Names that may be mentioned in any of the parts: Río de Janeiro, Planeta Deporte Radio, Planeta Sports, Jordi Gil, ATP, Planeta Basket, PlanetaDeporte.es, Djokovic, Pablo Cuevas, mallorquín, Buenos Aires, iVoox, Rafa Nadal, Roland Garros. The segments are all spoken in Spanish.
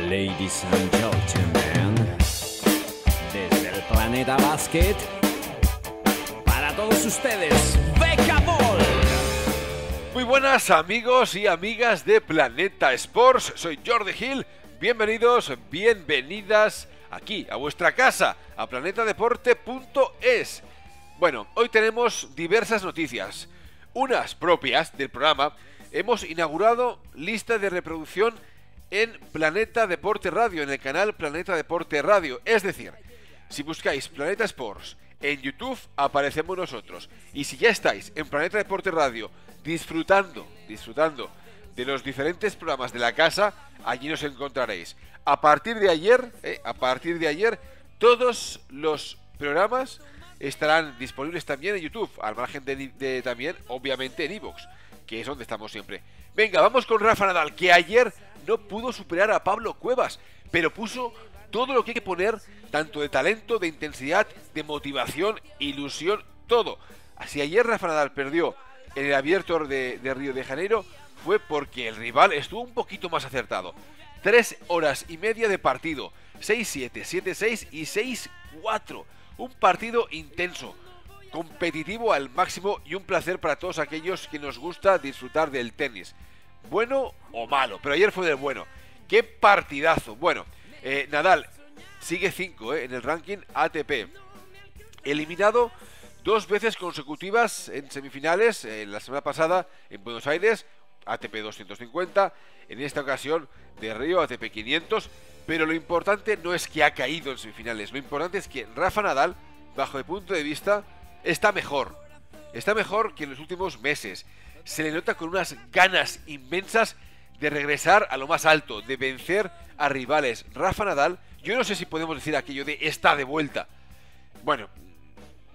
Ladies and gentlemen, desde el Planeta Basket, para todos ustedes, Beca Ball. Muy buenas amigos y amigas de Planeta Sports, soy Jordi Gil, bienvenidos, bienvenidas aquí a vuestra casa, a planetadeporte.es. Bueno, hoy tenemos diversas noticias, unas propias del programa. Hemos inaugurado lista de reproducción en Planeta Deporte Radio, en el canal Planeta Deporte Radio, es decir, si buscáis Planeta Sports en YouTube aparecemos nosotros. Y si ya estáis en Planeta Deporte Radio disfrutando de los diferentes programas de la casa, allí nos encontraréis. A partir de ayer, todos los programas estarán disponibles también en YouTube, al margen de también, obviamente, en iVoox, que es donde estamos siempre. Venga, vamos con Rafa Nadal, que ayer no pudo superar a Pablo Cuevas, pero puso todo lo que hay que poner, tanto de talento, de intensidad, de motivación, ilusión, todo. Así ayer Rafa Nadal perdió en el abierto de Río de Janeiro, fue porque el rival estuvo un poquito más acertado. 3 horas y media de partido, 6-7, 7-6 y 6-4. Un partido intenso, competitivo al máximo y un placer para todos aquellos que nos gusta disfrutar del tenis. Bueno o malo, pero ayer fue del bueno. ¡Qué partidazo! Bueno, Nadal sigue 5 en el ranking ATP. Eliminado 2 veces consecutivas en semifinales, la semana pasada en Buenos Aires, ATP 250, en esta ocasión de Río, ATP 500, pero lo importante no es que ha caído en semifinales, lo importante es que Rafa Nadal, bajo mi punto de vista, está mejor que en los últimos meses, se le nota con unas ganas inmensas de regresar a lo más alto, de vencer a rivales. Rafa Nadal, yo no sé si podemos decir aquello de está de vuelta, bueno,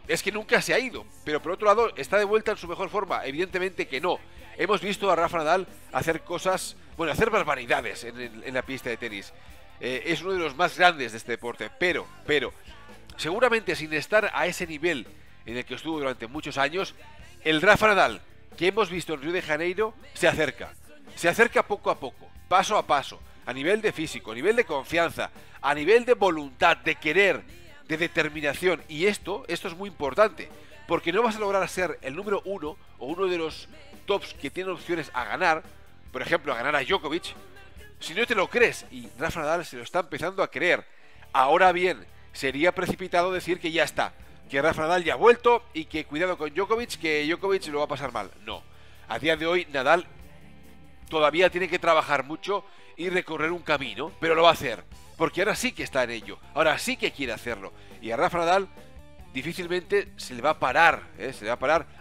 es que nunca se ha ido, pero por otro lado, ¿está de vuelta en su mejor forma? Evidentemente que no. Hemos visto a Rafa Nadal hacer cosas, bueno, hacer barbaridades en la pista de tenis. Es uno de los más grandes de este deporte, pero, seguramente sin estar a ese nivel en el que estuvo durante muchos años, el Rafa Nadal que hemos visto en Río de Janeiro se acerca poco a poco, paso a paso, a nivel de físico, a nivel de confianza, a nivel de voluntad, de querer, de determinación, y esto es muy importante, porque no vas a lograr ser el número uno o uno de los tops que tienen opciones a ganar, por ejemplo, a ganar a Djokovic, si no te lo crees, y Rafa Nadal se lo está empezando a creer. Ahora bien, sería precipitado decir que ya está, que Rafa Nadal ya ha vuelto y que cuidado con Djokovic, que Djokovic lo va a pasar mal. No, a día de hoy Nadal todavía tiene que trabajar mucho y recorrer un camino, pero lo va a hacer. Porque ahora sí que está en ello, ahora sí que quiere hacerlo. Y a Rafa Nadal difícilmente se le va a parar,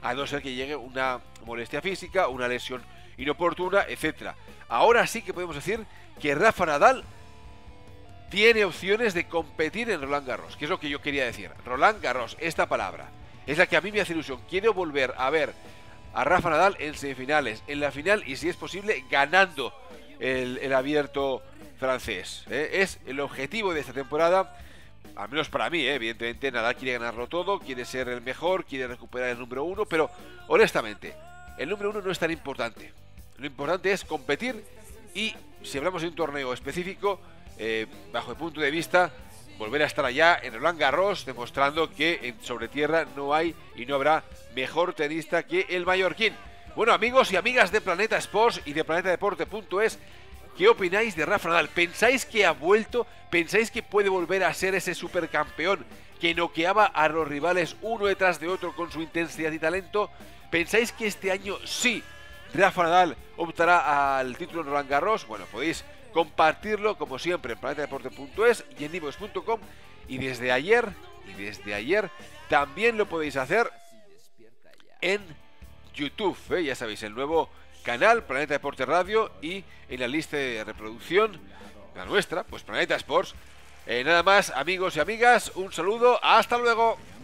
a no ser que llegue una molestia física, una lesión inoportuna, etc. Ahora sí que podemos decir que Rafa Nadal tiene opciones de competir en Roland Garros, que es lo que yo quería decir. Roland Garros, esta palabra, es la que a mí me hace ilusión. Quiero volver a ver a Rafa Nadal en semifinales, en la final y si es posible ganando el abierto francés. Es el objetivo de esta temporada, al menos para mí, evidentemente Nadal quiere ganarlo todo, quiere ser el mejor, quiere recuperar el número uno, pero honestamente, el número uno no es tan importante. Lo importante es competir y si hablamos de un torneo específico, bajo mi punto de vista, volver a estar allá en Roland Garros, demostrando que sobre tierra no hay y no habrá mejor tenista que el mallorquín. Bueno, amigos y amigas de Planeta Sports y de planetadeporte.es, ¿qué opináis de Rafa Nadal? ¿Pensáis que ha vuelto? ¿Pensáis que puede volver a ser ese supercampeón que noqueaba a los rivales uno detrás de otro con su intensidad y talento? ¿Pensáis que este año sí Rafa Nadal optará al título en Roland Garros? Bueno, podéis compartirlo como siempre en planetadeporte.es y en iVoox.com, y desde ayer también lo podéis hacer en YouTube, ya sabéis, el nuevo canal Planeta Deporte Radio, y en la lista de reproducción, la nuestra, pues Planeta Sports. Nada más, amigos y amigas, un saludo, hasta luego.